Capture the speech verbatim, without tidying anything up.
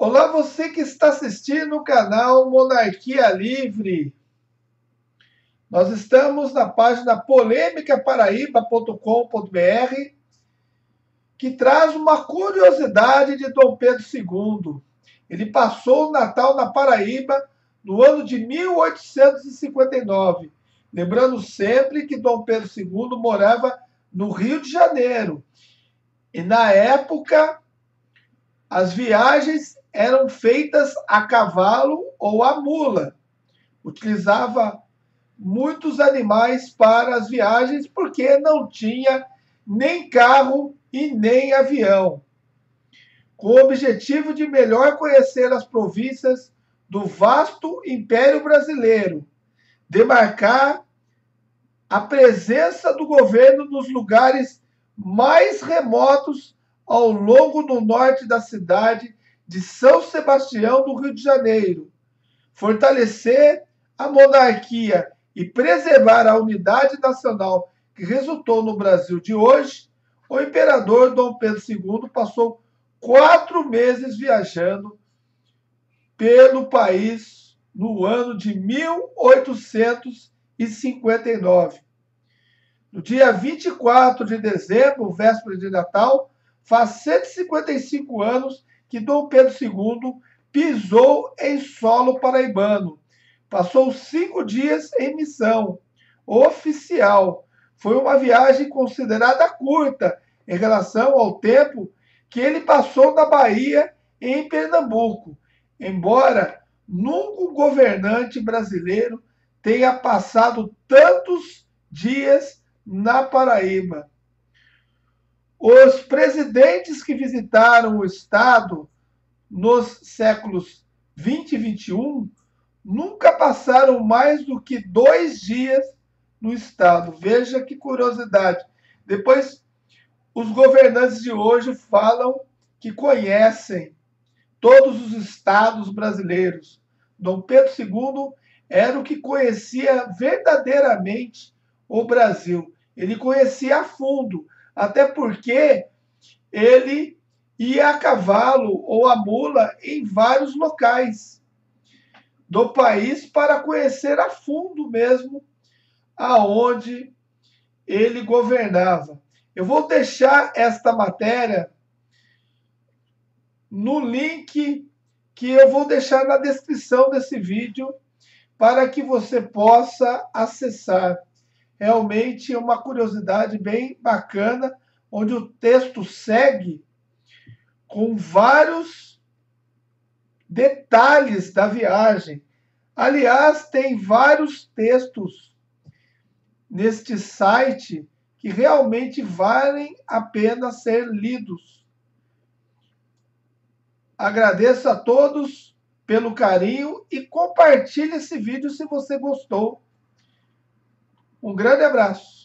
Olá, você que está assistindo o canal Monarquia Livre. Nós estamos na página polêmica paraíba ponto com ponto br, que traz uma curiosidade de Dom Pedro segundo. Ele passou o Natal na Paraíba no ano de mil oitocentos e cinquenta e nove. Lembrando sempre que Dom Pedro segundo morava no Rio de Janeiro. E na época, as viagens eram feitas a cavalo ou a mula. Utilizava muitos animais para as viagens porque não tinha nem carro e nem avião. Com o objetivo de melhor conhecer as províncias do vasto Império Brasileiro, demarcar a presença do governo nos lugares mais remotos ao longo do norte da cidade de São Sebastião do Rio de Janeiro, fortalecer a monarquia e preservar a unidade nacional que resultou no Brasil de hoje, o imperador Dom Pedro segundo passou quatro meses viajando pelo país no ano de mil oitocentos e cinquenta e nove. No dia vinte e quatro de dezembro, véspera de Natal, faz cento e cinquenta e cinco anos que Dom Pedro segundo pisou em solo paraibano. Passou cinco dias em missão oficial. Foi uma viagem considerada curta em relação ao tempo que ele passou na Bahia e em Pernambuco, embora nunca um governante brasileiro tenha passado tantos dias na Paraíba. Os presidentes que visitaram o estado nos séculos vinte e vinte e um nunca passaram mais do que dois dias no estado. Veja que curiosidade. Depois, os governantes de hoje falam que conhecem todos os estados brasileiros. Dom Pedro segundo era o que conhecia verdadeiramente o Brasil. Ele conhecia a fundo, até porque ele ia a cavalo ou a mula em vários locais do país para conhecer a fundo mesmo aonde ele governava. Eu vou deixar esta matéria no link que eu vou deixar na descrição desse vídeo para que você possa acessar. Realmente é uma curiosidade bem bacana, onde o texto segue com vários detalhes da viagem. Aliás, tem vários textos neste site que realmente valem a pena ser lidos. Agradeço a todos pelo carinho e compartilhe esse vídeo se você gostou. Um grande abraço.